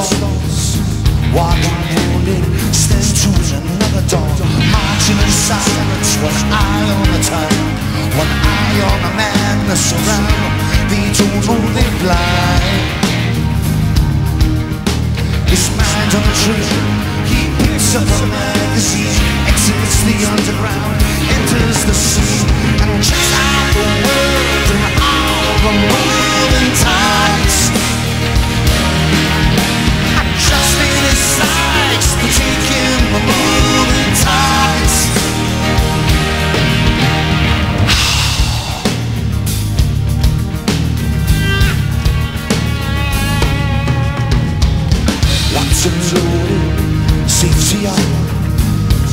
stars, watching morning, stands to another dawn, marching in silence, one eye on the time, one eye on the madness around. They don't know they blind. His mind on a treasure, he picks up a magazine, exits the underground, enters the sea, and checks out the world and all the rolling tides. Safety out,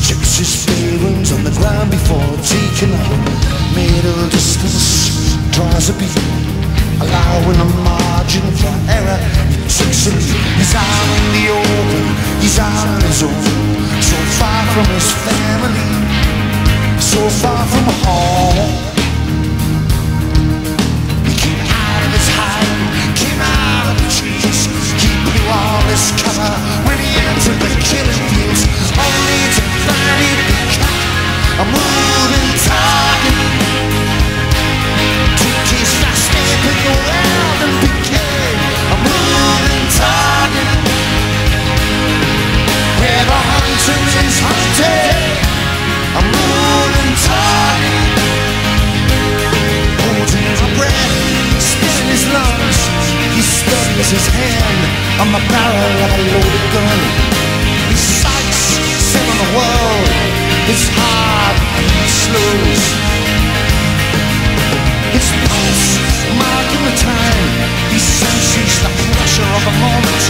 checks his failings on the ground before taking out. Middle distance, draws a beat, allowing a margin for error. He takes a leap, he's out in the open, he's out on his own. So far from his family, so far from home. He came out of his hiding, came out of the trees. He blew all his cover when he entered the killing fields, only to find he'd become a moving target. Took his last step in the world and became a moving target. Where the hunter is hunted, a moving target. Holding his breath, spitting his lungs, he studies his hand on the barrel of a loaded gun. He sights seven the world, it's hard and he slows. His pulse marking the time, he senses the pressure of the moment.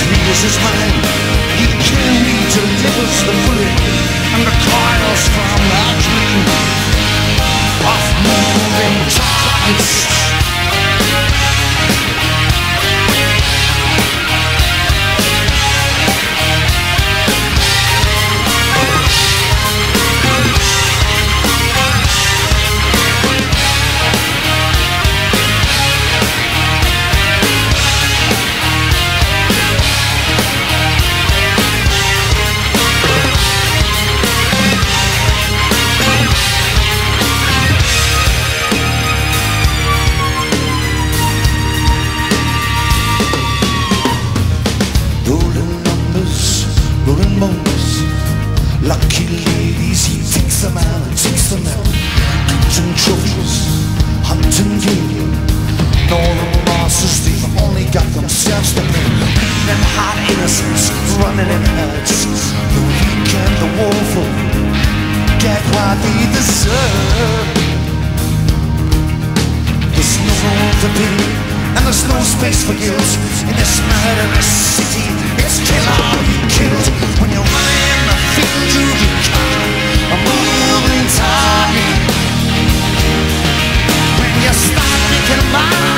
He clears his mind, he carefully delivers the bullet and recoils from that dream of moving tides. Lucky ladies, he takes them out, takes them out. Hunting trophies, hunting game. Northern masters, they've only got themselves to blame. Them hot innocents, running in herds. The weak and the woeful get what they deserve. There's no room to be, and there's no space for guilt in this murderous city. It's kill or be killed when you're running. You become a moving target when you start thinking about.